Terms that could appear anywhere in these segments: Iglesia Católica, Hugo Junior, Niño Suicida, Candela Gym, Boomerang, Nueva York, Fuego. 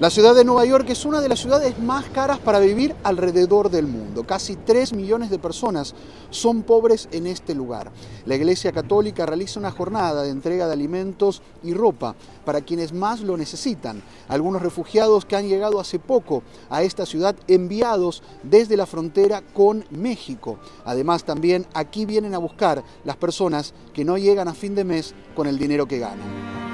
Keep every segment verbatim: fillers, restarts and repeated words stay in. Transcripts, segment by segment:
La ciudad de Nueva York es una de las ciudades más caras para vivir alrededor del mundo. Casi tres millones de personas son pobres en este lugar. La Iglesia Católica realiza una jornada de entrega de alimentos y ropa para quienes más lo necesitan. Algunos refugiados que han llegado hace poco a esta ciudad, enviados desde la frontera con México. Además, también aquí vienen a buscar las personas que no llegan a fin de mes con el dinero que ganan.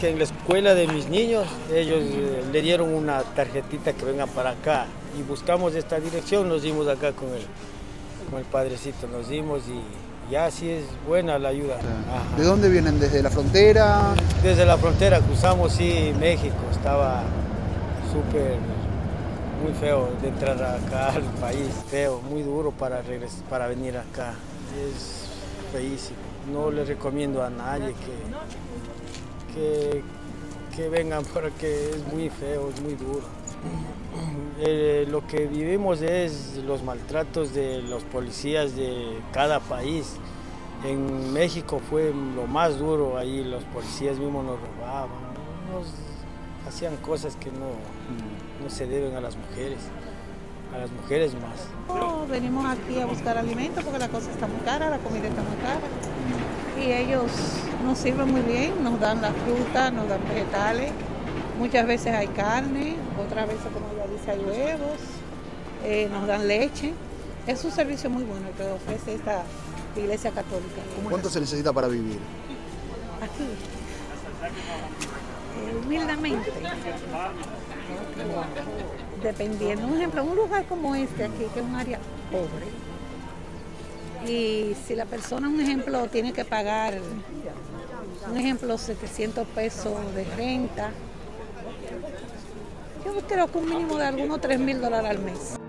Que en la escuela de mis niños, ellos eh, le dieron una tarjetita que venga para acá y buscamos esta dirección, nos dimos acá con el, con el padrecito, nos dimos y ya sí es buena la ayuda. Ajá. ¿De dónde vienen? ¿Desde la frontera? Desde la frontera, cruzamos sí México, estaba súper, muy feo de entrar acá al país, feo, muy duro para, regresar, para venir acá, es feísimo, no le recomiendo a nadie que... Que, que vengan porque es muy feo, es muy duro. Eh, lo que vivimos es los maltratos de los policías de cada país. En México fue lo más duro, ahí los policías mismos nos robaban, nos hacían cosas que no, no se deben a las mujeres, a las mujeres más. No, venimos aquí a buscar alimento porque la cosa está muy cara, la comida está muy cara. Y ellos nos sirven muy bien, nos dan la fruta, nos dan vegetales, muchas veces hay carne, otras veces, como ya dice, hay huevos, eh, nos dan leche. Es un servicio muy bueno que ofrece esta Iglesia Católica. ¿Cuánto se necesita para vivir? Aquí, eh, humildemente, dependiendo, por ejemplo, un lugar como este aquí, que es un área pobre, y si la persona, un ejemplo, tiene que pagar, un ejemplo, setecientos pesos de renta, yo creo que un mínimo de algunos tres mil dólares al mes.